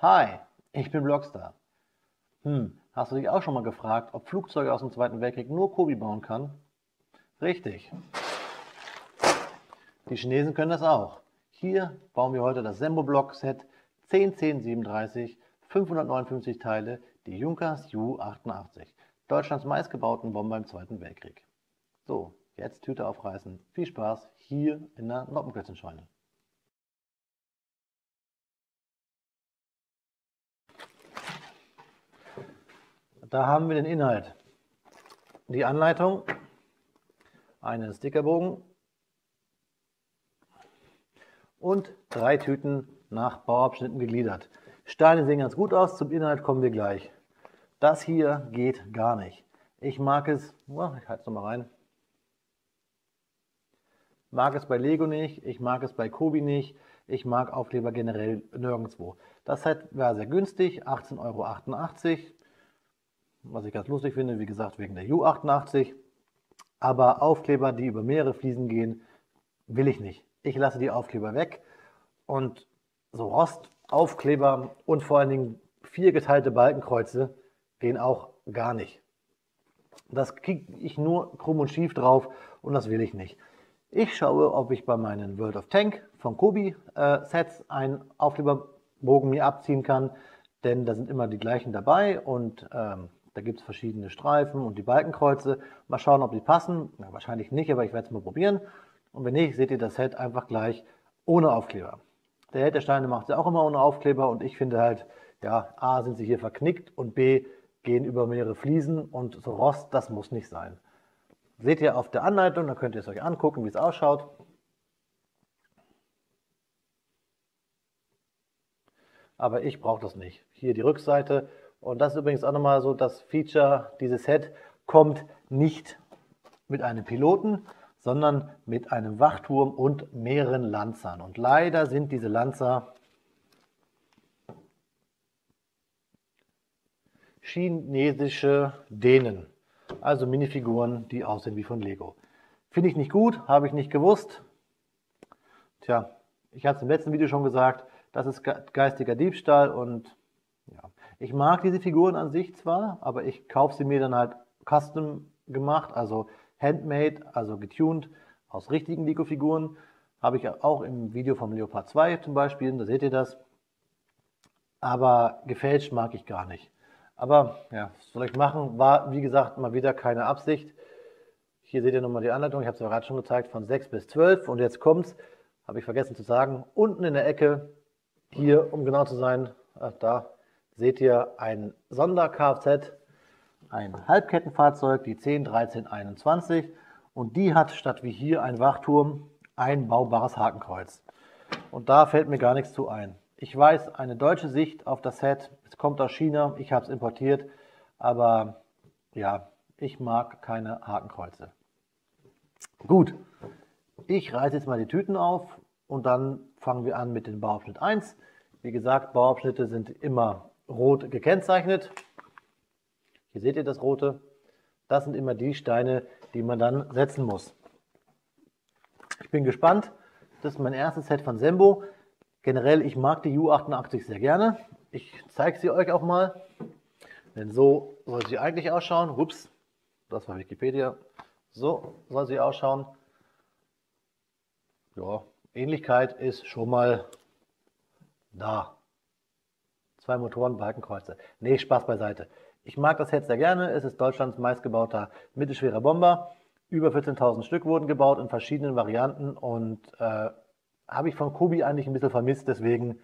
Hi, ich bin BloxxStar. Hast du dich auch schon mal gefragt, ob Flugzeuge aus dem Zweiten Weltkrieg nur Cobi bauen kann? Richtig. Die Chinesen können das auch. Hier bauen wir heute das Sembo-Block-Set 101037, 559 Teile, die Junkers Ju 88, Deutschlands meistgebauten Bomber im Zweiten Weltkrieg. So, jetzt Tüte aufreißen. Viel Spaß hier in der Noppenklötzenscheune. Da haben wir den Inhalt, die Anleitung, einen Stickerbogen und 3 Tüten nach Bauabschnitten gegliedert. Steine sehen ganz gut aus, zum Inhalt kommen wir gleich. Das hier geht gar nicht. Ich mag es, ich halte es nochmal rein, mag es bei Lego nicht, ich mag es bei Cobi nicht, ich mag Aufkleber generell nirgendwo. Das Set war sehr günstig, 18,88 €. Was ich ganz lustig finde, wie gesagt, wegen der Ju 88. Aber Aufkleber, die über mehrere Fliesen gehen, will ich nicht. Ich lasse die Aufkleber weg. Und so Rostaufkleber und vor allen Dingen 4 geteilte Balkenkreuze gehen auch gar nicht. Das kriege ich nur krumm und schief drauf und das will ich nicht. Ich schaue, ob ich bei meinen World of Tank von Cobi Sets einen Aufkleberbogen mir abziehen kann. Denn da sind immer die gleichen dabei und da gibt es verschiedene Streifen und die Balkenkreuze. Mal schauen, ob die passen. Ja, wahrscheinlich nicht, aber ich werde es mal probieren. Und wenn nicht, seht ihr das Set einfach gleich ohne Aufkleber. Der Held der Steine macht ja auch immer ohne Aufkleber. Und ich finde halt, ja, A, sind sie hier verknickt und B, gehen über mehrere Fliesen. Und so Rost, das muss nicht sein. Seht ihr auf der Anleitung, da könnt ihr es euch angucken, wie es ausschaut. Aber ich brauche das nicht. Hier die Rückseite. Und das ist übrigens auch nochmal so das Feature, dieses Set kommt nicht mit einem Piloten, sondern mit einem Wachturm und mehreren Lanzern. Und leider sind diese Lanzer chinesische Dänen, also Minifiguren, die aussehen wie von Lego. Finde ich nicht gut, habe ich nicht gewusst. Tja, ich hatte es im letzten Video schon gesagt, das ist geistiger Diebstahl und ja. Ich mag diese Figuren an sich zwar, aber ich kaufe sie mir dann halt custom gemacht, also handmade, also getuned aus richtigen Lego-Figuren. Habe ich auch im Video vom Leopard 2 zum Beispiel, da seht ihr das. Aber gefälscht mag ich gar nicht. Aber ja, was soll ich machen? War wie gesagt mal wieder keine Absicht. Hier seht ihr nochmal die Anleitung, ich habe es ja gerade schon gezeigt, von 6 bis 12 und jetzt kommt's, habe ich vergessen zu sagen, unten in der Ecke, hier um genau zu sein, da seht ihr ein Sonder-Kfz, ein Halbkettenfahrzeug, die 101321 und die hat statt wie hier ein Wachturm ein baubares Hakenkreuz. Und da fällt mir gar nichts zu ein. Ich weiß, eine deutsche Sicht auf das Set, es kommt aus China, ich habe es importiert, aber ja, ich mag keine Hakenkreuze. Gut, ich reiße jetzt mal die Tüten auf und dann fangen wir an mit dem Bauabschnitt 1. Wie gesagt, Bauabschnitte sind immer rot gekennzeichnet. Hier seht ihr das rote. Das sind immer die Steine, die man dann setzen muss. Ich bin gespannt. Das ist mein erstes Set von Sembo. Generell, ich mag die Ju 88 sehr gerne. Ich zeige sie euch auch mal. Denn so soll sie eigentlich ausschauen. Ups, das war Wikipedia. So soll sie ausschauen. Ja, Ähnlichkeit ist schon mal da. 2 Motoren, Balkenkreuze. Nee, Spaß beiseite. Ich mag das Set sehr gerne. Es ist Deutschlands meistgebauter mittelschwerer Bomber. Über 14.000 Stück wurden gebaut in verschiedenen Varianten und habe ich von Cobi eigentlich ein bisschen vermisst. Deswegen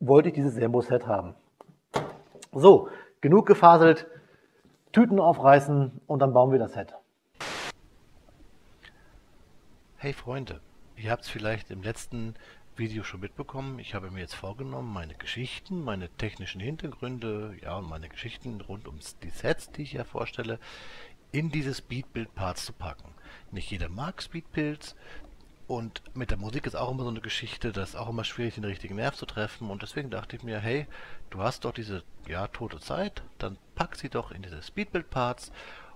wollte ich dieses Sembo-Set haben. So, genug gefaselt. Tüten aufreißen und dann bauen wir das Set. Hey Freunde, ihr habt es vielleicht im letzten Video schon mitbekommen, ich habe mir jetzt vorgenommen, meine Geschichten, meine technischen Hintergründe, ja, und meine Geschichten rund um die Sets, die ich ja vorstelle, in diese Speedbuild-Parts zu packen. Nicht jeder mag Speedbuilds und mit der Musik ist auch immer so eine Geschichte, das ist auch immer schwierig, den richtigen Nerv zu treffen und deswegen dachte ich mir, hey, du hast doch diese, ja, tote Zeit, dann pack sie doch in diese Speedbuild-Parts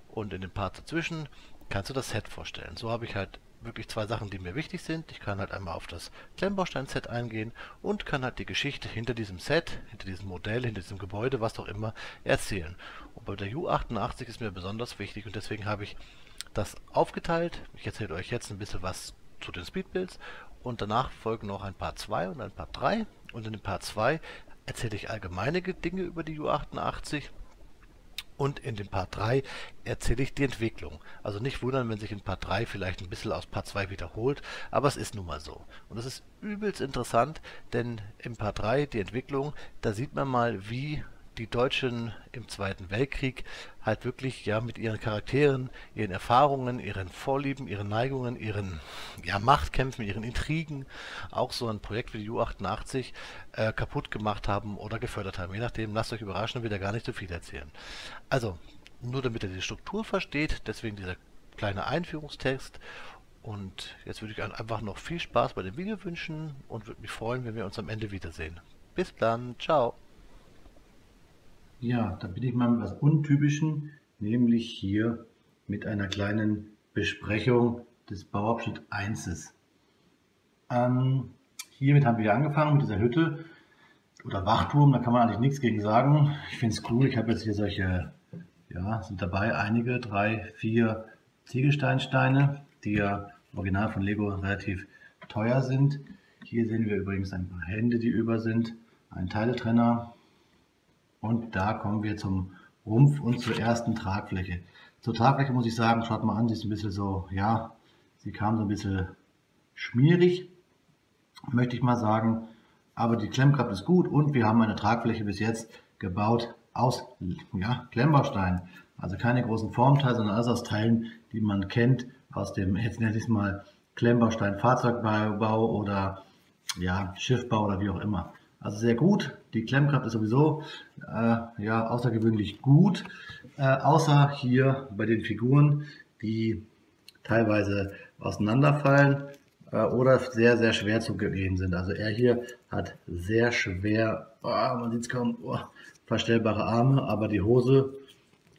und in den Parts dazwischen kannst du das Set vorstellen. So habe ich halt wirklich zwei Sachen, die mir wichtig sind. Ich kann halt einmal auf das Klemmbaustein-Set eingehen und kann halt die Geschichte hinter diesem Set, hinter diesem Modell, hinter diesem Gebäude, was auch immer, erzählen. Und bei der Ju 88 ist mir besonders wichtig und deswegen habe ich das aufgeteilt. Ich erzähle euch jetzt ein bisschen was zu den Speedbuilds und danach folgen noch ein Part 2 und ein Part 3. Und in dem Part 2 erzähle ich allgemeine Dinge über die Ju 88. Und in dem Part 3 erzähle ich die Entwicklung. Also nicht wundern, wenn sich in Part 3 vielleicht ein bisschen aus Part 2 wiederholt, aber es ist nun mal so. Und das ist übelst interessant, denn im Part 3, die Entwicklung, da sieht man mal, wie die Deutschen im Zweiten Weltkrieg halt wirklich ja mit ihren Charakteren, ihren Erfahrungen, ihren Vorlieben, ihren Neigungen, ihren ja, Machtkämpfen, ihren Intrigen auch so ein Projekt wie die Ju 88 kaputt gemacht haben oder gefördert haben. Je nachdem, lasst euch überraschen, will da gar nicht so viel erzählen. Also, nur damit ihr die Struktur versteht, deswegen dieser kleine Einführungstext. Und jetzt würde ich einfach noch viel Spaß bei dem Video wünschen und würde mich freuen, wenn wir uns am Ende wiedersehen. Bis dann, ciao! Ja, da bin ich mal mit was Untypischen, nämlich hier mit einer kleinen Besprechung des Bauabschnitt 1. Hiermit haben wir angefangen mit dieser Hütte oder Wachturm, da kann man eigentlich nichts gegen sagen. Ich finde es cool, ich habe jetzt hier solche, ja, sind dabei einige, 3, 4 Ziegelsteinsteine, die ja original von Lego relativ teuer sind. Hier sehen wir übrigens ein paar Hände, die über sind, einen Teiletrenner. Und da kommen wir zum Rumpf und zur ersten Tragfläche. Zur Tragfläche muss ich sagen, schaut mal an, sie ist ein bisschen so, ja, sie kam so ein bisschen schmierig, möchte ich mal sagen. Aber die Klemmkraft ist gut und wir haben eine Tragfläche bis jetzt gebaut aus ja, Klemmbausteinen. Also keine großen Formteile, sondern alles aus Teilen, die man kennt aus dem, jetzt nenne ich es mal, Klemmbaustein-Fahrzeugbau oder ja, Schiffbau oder wie auch immer. Also sehr gut. Die Klemmkraft ist sowieso ja, außergewöhnlich gut, außer hier bei den Figuren, die teilweise auseinanderfallen oder sehr, sehr schwer zu bewegen sind. Also er hier hat sehr schwer, oh, man sieht es kaum, oh, verstellbare Arme, aber die Hose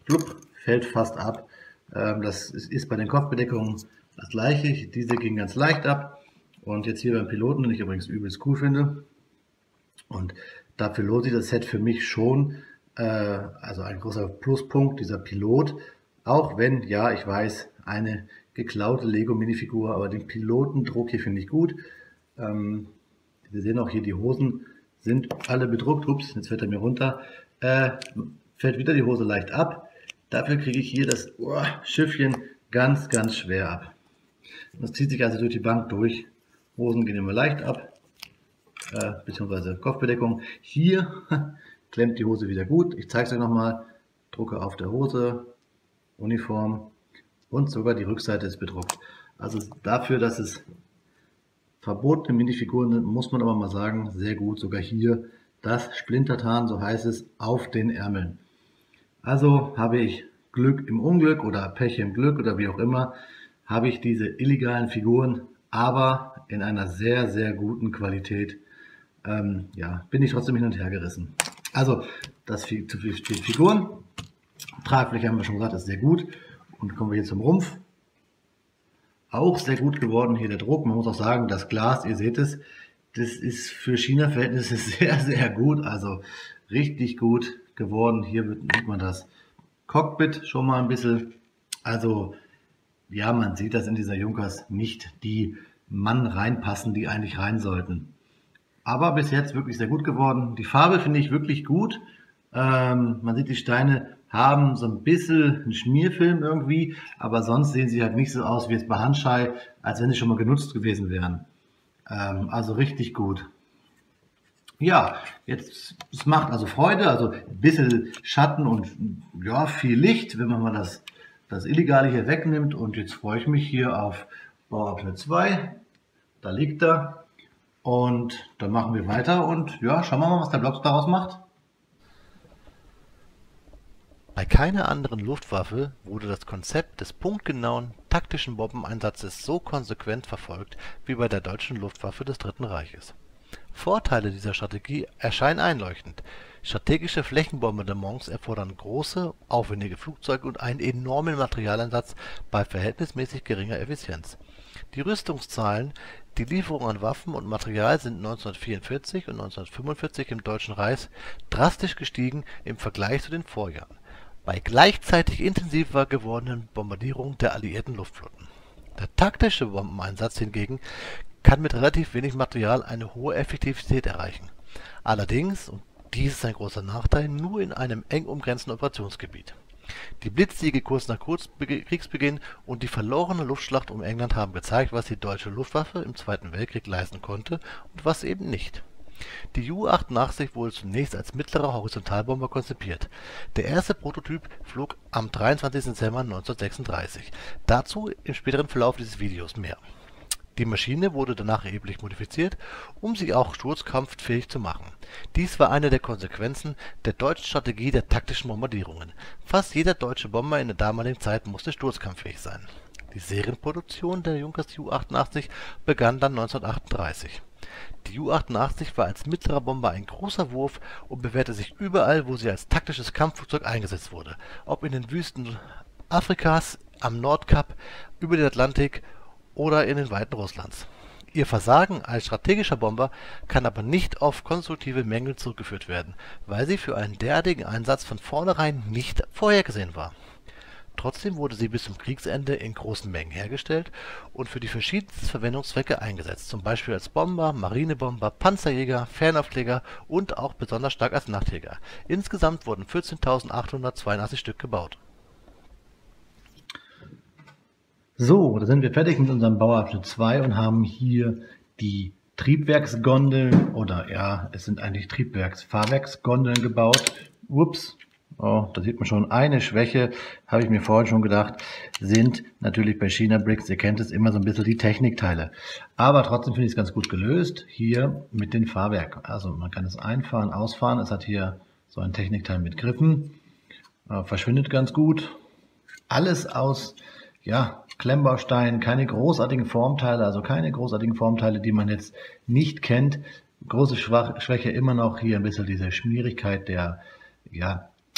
flupp, fällt fast ab. Das ist bei den Kopfbedeckungen das gleiche. Diese ging ganz leicht ab. Und jetzt hier beim Piloten, den ich übrigens übelst cool finde. Und dafür lohnt sich das Set für mich schon, also ein großer Pluspunkt, dieser Pilot. Auch wenn, ja, ich weiß, eine geklaute Lego-Minifigur, aber den Pilotendruck hier finde ich gut. Wir sehen auch hier, die Hosen sind alle bedruckt. Ups, jetzt fällt er mir runter. Fällt wieder die Hose leicht ab. Dafür kriege ich hier das Schiffchen ganz, ganz schwer ab. Das zieht sich also durch die Bank durch. Hosen gehen immer leicht ab. Beziehungsweise Kopfbedeckung. Hier klemmt die Hose wieder gut. Ich zeige es euch nochmal. Drucke auf der Hose, Uniform und sogar die Rückseite ist bedruckt. Also dafür, dass es verbotene Minifiguren sind, muss man aber mal sagen, sehr gut. Sogar hier das Splintertarn, so heißt es, auf den Ärmeln. Also habe ich Glück im Unglück oder Pech im Glück oder wie auch immer, habe ich diese illegalen Figuren, aber in einer sehr, sehr guten Qualität. Ja, bin ich trotzdem hin und her gerissen. Also, das viel zu viel Figuren. Tragfläche haben wir schon gesagt, ist sehr gut. Und kommen wir hier zum Rumpf. Auch sehr gut geworden hier der Druck. Man muss auch sagen, das Glas, ihr seht es, das ist für China-Verhältnisse sehr, sehr gut. Also, richtig gut geworden. Hier sieht man das Cockpit schon mal ein bisschen. Also, ja, man sieht, dass in dieser Junkers nicht die Mann reinpassen, die eigentlich rein sollten. Aber bis jetzt wirklich sehr gut geworden. Die Farbe finde ich wirklich gut. Man sieht, die Steine haben so ein bisschen einen Schmierfilm irgendwie, aber sonst sehen sie halt nicht so aus wie jetzt bei Henschel, als wenn sie schon mal genutzt gewesen wären. Also richtig gut. Ja, jetzt es macht also Freude, also ein bisschen Schatten und ja, viel Licht, wenn man mal das Illegale hier wegnimmt. Und jetzt freue ich mich hier auf Bauabschnitt 2. Da liegt er. Und dann machen wir weiter und ja, schauen wir mal, was der BloxxStar daraus macht. Bei keiner anderen Luftwaffe wurde das Konzept des punktgenauen taktischen Bombeneinsatzes so konsequent verfolgt wie bei der deutschen Luftwaffe des Dritten Reiches. Vorteile dieser Strategie erscheinen einleuchtend. Strategische Flächenbombardements erfordern große, aufwendige Flugzeuge und einen enormen Materialeinsatz bei verhältnismäßig geringer Effizienz. Die Rüstungszahlen, die Lieferung an Waffen und Material sind 1944 und 1945 im Deutschen Reich drastisch gestiegen im Vergleich zu den Vorjahren, bei gleichzeitig intensiver gewordenen Bombardierung der alliierten Luftflotten. Der taktische Bombeneinsatz hingegen kann mit relativ wenig Material eine hohe Effektivität erreichen. Allerdings, und dies ist ein großer Nachteil, nur in einem eng umgrenzten Operationsgebiet. Die Blitzsiege kurz nach Kriegsbeginn und die verlorene Luftschlacht um England haben gezeigt, was die deutsche Luftwaffe im Zweiten Weltkrieg leisten konnte und was eben nicht. Die Ju 88 wurde zunächst als mittlerer Horizontalbomber konzipiert. Der erste Prototyp flog am 23. Dezember 1936. Dazu im späteren Verlauf dieses Videos mehr. Die Maschine wurde danach erheblich modifiziert, um sie auch sturzkampffähig zu machen. Dies war eine der Konsequenzen der deutschen Strategie der taktischen Bombardierungen. Fast jeder deutsche Bomber in der damaligen Zeit musste sturzkampffähig sein. Die Serienproduktion der Junkers Ju 88 begann dann 1938. Die Ju 88 war als mittlerer Bomber ein großer Wurf und bewährte sich überall, wo sie als taktisches Kampfflugzeug eingesetzt wurde. Ob in den Wüsten Afrikas, am Nordkap, über den Atlantik oder in den Weiten Russlands. Ihr Versagen als strategischer Bomber kann aber nicht auf konstruktive Mängel zurückgeführt werden, weil sie für einen derartigen Einsatz von vornherein nicht vorhergesehen war. Trotzdem wurde sie bis zum Kriegsende in großen Mengen hergestellt und für die verschiedensten Verwendungszwecke eingesetzt, zum Beispiel als Bomber, Marinebomber, Panzerjäger, Fernaufleger und auch besonders stark als Nachtjäger. Insgesamt wurden 14.882 Stück gebaut. So, da sind wir fertig mit unserem Bauabschnitt 2 und haben hier die Triebwerksgondeln, oder ja, es sind eigentlich Fahrwerksgondeln gebaut. Ups, oh, da sieht man schon eine Schwäche, habe ich mir vorhin schon gedacht, sind natürlich bei China Bricks, ihr kennt es, immer so ein bisschen die Technikteile. Aber trotzdem finde ich es ganz gut gelöst, hier mit den Fahrwerken. Also man kann es einfahren, ausfahren, es hat hier so ein Technikteil mit Griffen, verschwindet ganz gut. Alles aus, ja, Klemmbaustein, keine großartigen Formteile, die man jetzt nicht kennt. Große Schwäche immer noch hier ein bisschen diese Schmierigkeit der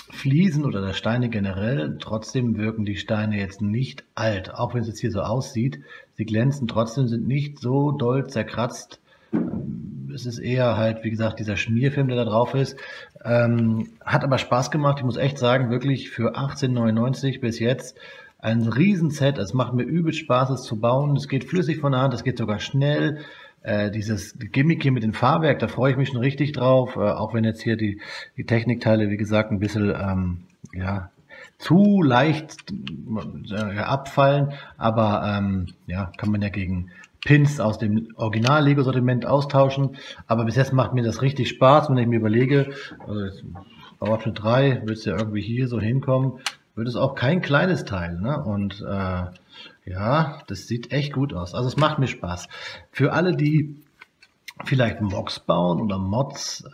Fliesen oder der Steine generell. Trotzdem wirken die Steine jetzt nicht alt, auch wenn es jetzt hier so aussieht. Sie glänzen trotzdem, sind nicht so doll zerkratzt. Es ist eher halt, wie gesagt, dieser Schmierfilm, der da drauf ist. Hat aber Spaß gemacht. Ich muss echt sagen, wirklich für 18,99 € bis jetzt ein Riesenset, es macht mir übel Spaß, es zu bauen. Es geht flüssig von der Hand, es geht sogar schnell. Dieses Gimmick hier mit dem Fahrwerk, da freue ich mich schon richtig drauf. Auch wenn jetzt hier die Technikteile, wie gesagt, ein bisschen zu leicht abfallen. Aber kann man ja gegen Pins aus dem Original-Lego-Sortiment austauschen. Aber bis jetzt macht mir das richtig Spaß, wenn ich mir überlege, Bauabschnitt 3 wird es ja irgendwie hier so hinkommen. Wird es auch kein kleines Teil, ne? Und ja, das sieht echt gut aus. Also es macht mir Spaß. Für alle, die vielleicht Mods bauen oder Mods,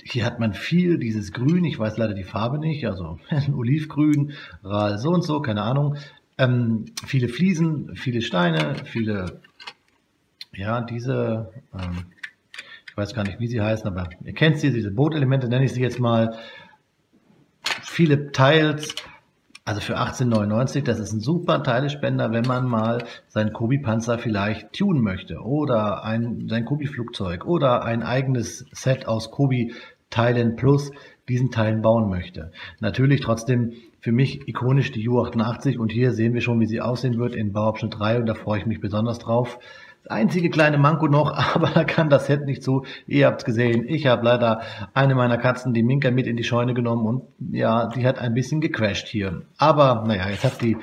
hier hat man viel dieses Grün, ich weiß leider die Farbe nicht, also Olivgrün, Ral so und so, keine Ahnung. Viele Fliesen, viele Steine, viele, ja, diese, ich weiß gar nicht, wie sie heißen, aber ihr kennt sie, diese Bootelemente, nenne ich sie jetzt mal. Viele Teils, also für 18,99 €, das ist ein super Teilespender, wenn man mal seinen Cobi-Panzer vielleicht tunen möchte oder sein Cobi-Flugzeug oder ein eigenes Set aus Cobi-Teilen plus diesen Teilen bauen möchte. Natürlich trotzdem für mich ikonisch die Ju 88 und hier sehen wir schon, wie sie aussehen wird in Bauabschnitt 3 und da freue ich mich besonders drauf. Einzige kleine Manko noch, aber da kann das Set nicht zu. Ihr habt es gesehen, ich habe leider eine meiner Katzen, die Minka, mit in die Scheune genommen und ja, die hat ein bisschen gecrasht hier. Aber naja, jetzt hat die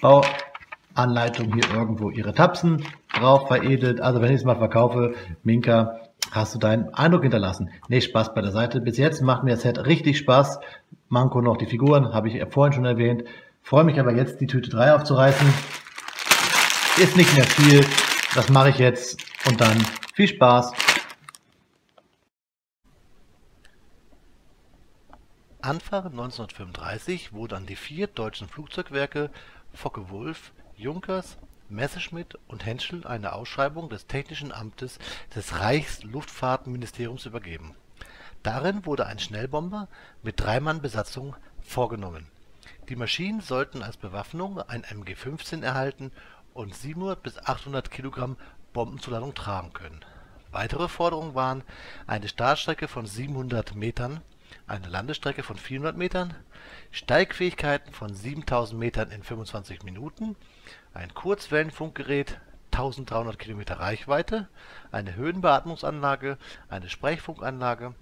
Bauanleitung hier irgendwo ihre Tapsen drauf veredelt. Also wenn ich es mal verkaufe, Minka, hast du deinen Eindruck hinterlassen. Nee, Spaß bei der Seite. Bis jetzt macht mir das Set richtig Spaß. Manko noch die Figuren, habe ich vorhin schon erwähnt. Freue mich aber jetzt, die Tüte 3 aufzureißen. Ist nicht mehr viel, das mache ich jetzt und dann viel Spaß. Anfang 1935 wurde an die 4 deutschen Flugzeugwerke Focke-Wulf, Junkers, Messerschmitt und Henschel eine Ausschreibung des Technischen Amtes des Reichsluftfahrtministeriums übergeben. Darin wurde ein Schnellbomber mit 3 Mann Besatzung vorgenommen. Die Maschinen sollten als Bewaffnung ein MG 15 erhalten und 700 bis 800 Kilogramm Bombenzuladung tragen können. Weitere Forderungen waren eine Startstrecke von 700 Metern, eine Landestrecke von 400 Metern, Steigfähigkeiten von 7000 Metern in 25 Minuten, ein Kurzwellenfunkgerät, 1300 Kilometer Reichweite, eine Höhenbeatmungsanlage, eine Sprechfunkanlage,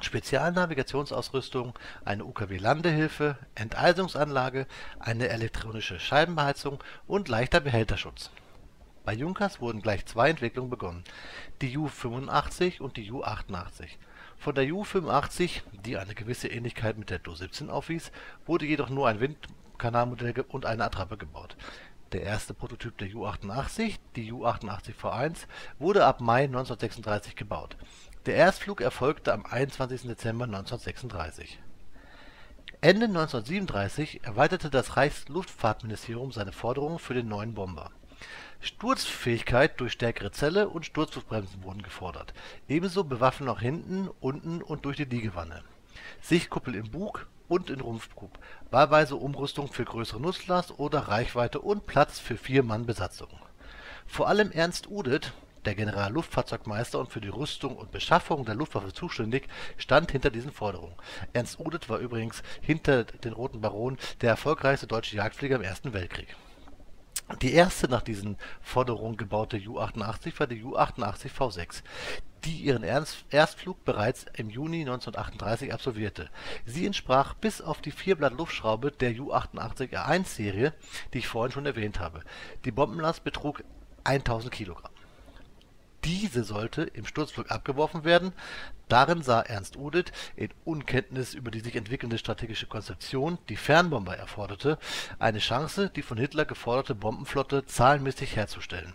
Spezialnavigationsausrüstung, eine UKW-Landehilfe, Enteisungsanlage, eine elektronische Scheibenbeheizung und leichter Behälterschutz. Bei Junkers wurden gleich zwei Entwicklungen begonnen, die Ju 85 und die Ju 88. Von der Ju 85, die eine gewisse Ähnlichkeit mit der Do 17 aufwies, wurde jedoch nur ein Windkanalmodell und eine Attrappe gebaut. Der erste Prototyp der Ju 88, die Ju 88 V1, wurde ab Mai 1936 gebaut. Der Erstflug erfolgte am 21. Dezember 1936. Ende 1937 erweiterte das Reichsluftfahrtministerium seine Forderungen für den neuen Bomber. Sturzfähigkeit durch stärkere Zelle und Sturzflugbremsen wurden gefordert, ebenso Bewaffnung nach hinten, unten und durch die Liegewanne, Sichtkuppel im Bug und in Rumpfbug, wahlweise Umrüstung für größere Nutzlast oder Reichweite und Platz für 4 Mann Besatzung. Vor allem Ernst Udet, der General Luftfahrzeugmeister und für die Rüstung und Beschaffung der Luftwaffe zuständig, stand hinter diesen Forderungen. Ernst Udet war übrigens hinter den Roten Baron der erfolgreichste deutsche Jagdflieger im Ersten Weltkrieg. Die erste nach diesen Forderungen gebaute Ju 88 war die Ju 88 V6, die ihren Erstflug bereits im Juni 1938 absolvierte. Sie entsprach bis auf die 4-Blatt-Luftschraube der Ju 88 R1-Serie, die ich vorhin schon erwähnt habe. Die Bombenlast betrug 1000 Kilogramm. Diese sollte im Sturzflug abgeworfen werden. Darin sah Ernst Udet in Unkenntnis über die sich entwickelnde strategische Konzeption, die Fernbomber erforderte, eine Chance, die von Hitler geforderte Bombenflotte zahlenmäßig herzustellen.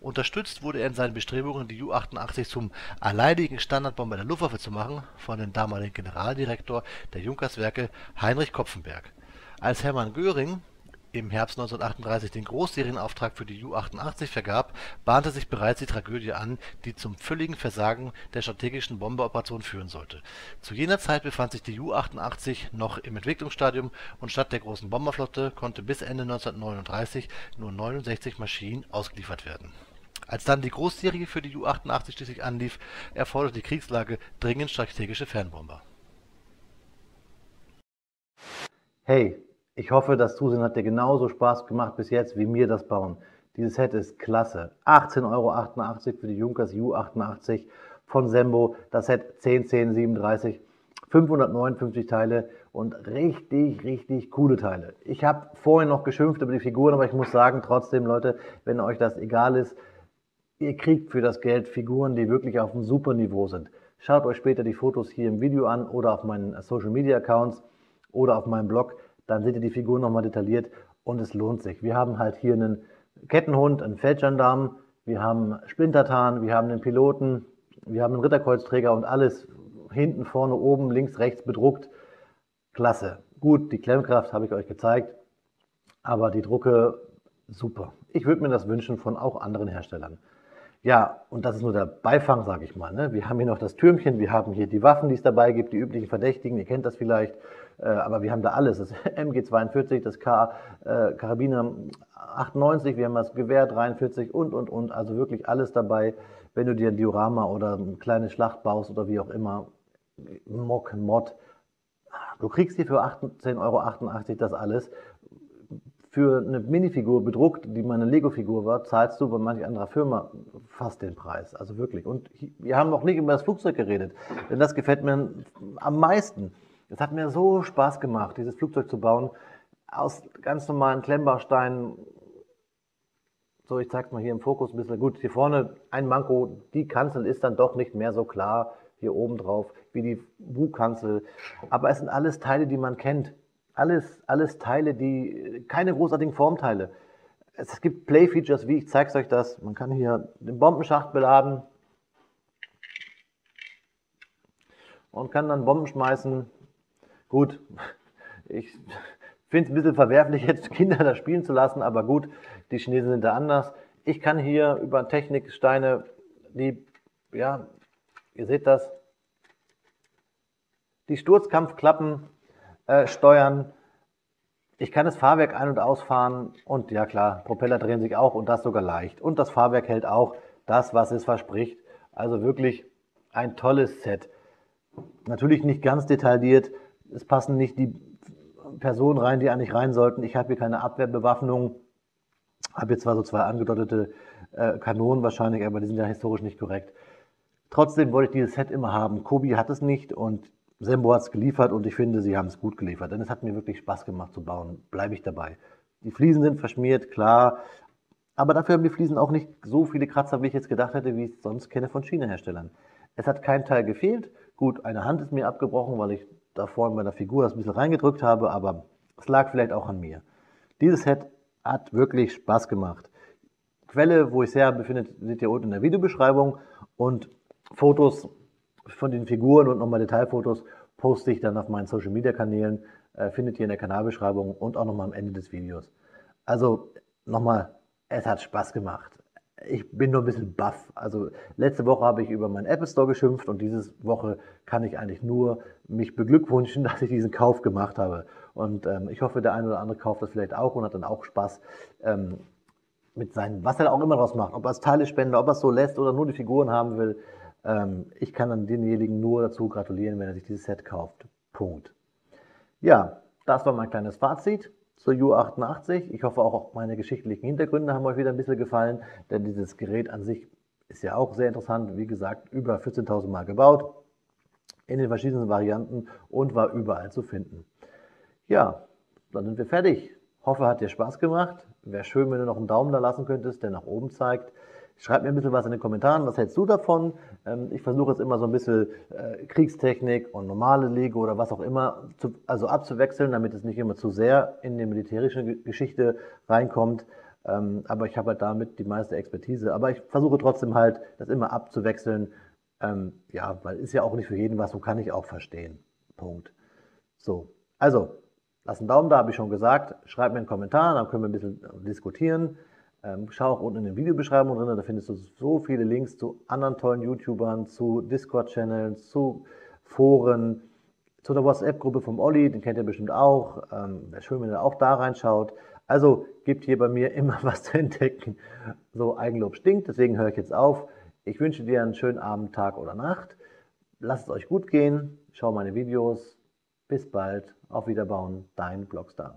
Unterstützt wurde er in seinen Bestrebungen, die Ju 88 zum alleinigen Standardbomber der Luftwaffe zu machen, von dem damaligen Generaldirektor der Junkerswerke Heinrich Kopfenberg. Als Hermann Göring im Herbst 1938 den Großserienauftrag für die Ju 88 vergab, bahnte sich bereits die Tragödie an, die zum völligen Versagen der strategischen Bomberoperation führen sollte. Zu jener Zeit befand sich die Ju 88 noch im Entwicklungsstadium und statt der großen Bomberflotte konnte bis Ende 1939 nur 69 Maschinen ausgeliefert werden. Als dann die Großserie für die Ju 88 schließlich anlief, erforderte die Kriegslage dringend strategische Fernbomber. Hey! Ich hoffe, das Zusehen hat dir genauso Spaß gemacht bis jetzt, wie mir das Bauen. Dieses Set ist klasse. 18,88 € für die Junkers Ju 88 von Sembo. Das Set 10-10-37, 559 Teile und richtig coole Teile. Ich habe vorhin noch geschimpft über die Figuren, aber ich muss sagen, trotzdem, Leute, wenn euch das egal ist, ihr kriegt für das Geld Figuren, die wirklich auf einem super Niveau sind. Schaut euch später die Fotos hier im Video an oder auf meinen Social Media Accounts oder auf meinem Blog. Dann seht ihr die Figur nochmal detailliert und es lohnt sich. Wir haben halt hier einen Kettenhund, einen Feldgendarm, wir haben Splintertan, wir haben einen Piloten, wir haben einen Ritterkreuzträger und alles hinten, vorne, oben, links, rechts bedruckt. Klasse. Gut, die Klemmkraft habe ich euch gezeigt, aber die Drucke super. Ich würde mir das wünschen von auch anderen Herstellern. Ja, und das ist nur der Beifang, sage ich mal. Ne? Wir haben hier noch das Türmchen, wir haben hier die Waffen, die es dabei gibt, die üblichen Verdächtigen, ihr kennt das vielleicht, aber wir haben da alles. Das MG42, das Karabiner 98, wir haben das Gewehr 43 und. Also wirklich alles dabei, wenn du dir ein Diorama oder eine kleine Schlacht baust oder wie auch immer. Mock, Mod. Du kriegst hier für 18,88 € das alles. Für eine Minifigur bedruckt, die meine Lego-Figur war, zahlst du bei manch anderer Firma fast den Preis. Also wirklich. Und wir haben noch nicht über das Flugzeug geredet, denn das gefällt mir am meisten. Es hat mir so Spaß gemacht, dieses Flugzeug zu bauen, aus ganz normalen Klemmbausteinen. So, ich zeig's mal hier im Fokus ein bisschen. Gut, hier vorne ein Manko, die Kanzel ist dann doch nicht mehr so klar hier oben drauf wie die Bugkanzel. Aber es sind alles Teile, die man kennt. Alles Teile, die keine großartigen Formteile. Es gibt Play-Features, wie ich zeige euch das. Man kann hier den Bombenschacht beladen und kann dann Bomben schmeißen. Gut, ich finde es ein bisschen verwerflich, jetzt Kinder das spielen zu lassen, aber gut, die Chinesen sind da anders. Ich kann hier über Techniksteine, die, ja, ihr seht das, die Sturzkampfklappen steuern. Ich kann das Fahrwerk ein- und ausfahren und ja klar, Propeller drehen sich auch und das sogar leicht. Und das Fahrwerk hält auch das, was es verspricht. Also wirklich ein tolles Set. Natürlich nicht ganz detailliert, es passen nicht die Personen rein, die eigentlich rein sollten. Ich habe hier keine Abwehrbewaffnung, habe hier zwar so zwei angedeutete Kanonen wahrscheinlich, aber die sind ja historisch nicht korrekt. Trotzdem wollte ich dieses Set immer haben. Cobi hat es nicht und Sembo hat es geliefert und ich finde, sie haben es gut geliefert, denn es hat mir wirklich Spaß gemacht zu bauen. Bleibe ich dabei. Die Fliesen sind verschmiert, klar, aber dafür haben die Fliesen auch nicht so viele Kratzer, wie ich jetzt gedacht hätte, wie ich es sonst kenne von China-Herstellern. Es hat kein Teil gefehlt. Gut, eine Hand ist mir abgebrochen, weil ich da vorne bei der Figur das ein bisschen reingedrückt habe, aber es lag vielleicht auch an mir. Dieses Set hat wirklich Spaß gemacht. Quelle, wo ich es her befindet, seht ihr unten in der Videobeschreibung und Fotos von den Figuren und nochmal Detailfotos poste ich dann auf meinen Social Media Kanälen, findet ihr in der Kanalbeschreibung und auch nochmal am Ende des Videos. Also nochmal, es hat Spaß gemacht. Ich bin nur ein bisschen baff. Also letzte Woche habe ich über meinen Apple Store geschimpft und diese Woche kann ich eigentlich nur mich beglückwünschen, dass ich diesen Kauf gemacht habe. Und ich hoffe, der eine oder andere kauft das vielleicht auch und hat dann auch Spaß mit seinen, was er auch immer draus macht. Ob er es Teile spendet, ob er es so lässt oder nur die Figuren haben will. Ich kann dann denjenigen nur dazu gratulieren, wenn er sich dieses Set kauft. Punkt. Ja, das war mein kleines Fazit zur Ju 88. Ich hoffe auch, meine geschichtlichen Hintergründe haben euch wieder ein bisschen gefallen, denn dieses Gerät an sich ist ja auch sehr interessant. Wie gesagt, über 14.000 Mal gebaut, in den verschiedenen Varianten und war überall zu finden. Ja, dann sind wir fertig. Hoffe, hat dir Spaß gemacht. Wäre schön, wenn du noch einen Daumen da lassen könntest, der nach oben zeigt. Schreib mir ein bisschen was in den Kommentaren, was hältst du davon? Ich versuche jetzt immer so ein bisschen Kriegstechnik und normale Lego oder was auch immer also abzuwechseln, damit es nicht immer zu sehr in die militärische Geschichte reinkommt. Aber ich habe halt damit die meiste Expertise. Aber ich versuche trotzdem halt, das immer abzuwechseln. Ja, weil ist ja auch nicht für jeden was, so kann ich auch verstehen. Punkt. So, also, lass einen Daumen da, habe ich schon gesagt. Schreib mir einen Kommentar, dann können wir ein bisschen diskutieren. Schau auch unten in den Videobeschreibung drin, da findest du so viele Links zu anderen tollen YouTubern, zu Discord-Channels, zu Foren, zu der WhatsApp-Gruppe vom Olli, den kennt ihr bestimmt auch. Wäre schön, wenn ihr auch da reinschaut. Also gibt hier bei mir immer was zu entdecken. So, Eigenlob stinkt, deswegen höre ich jetzt auf. Ich wünsche dir einen schönen Abend, Tag oder Nacht. Lasst es euch gut gehen, schau meine Videos. Bis bald, auf Wiederbauen, dein BloxxStar.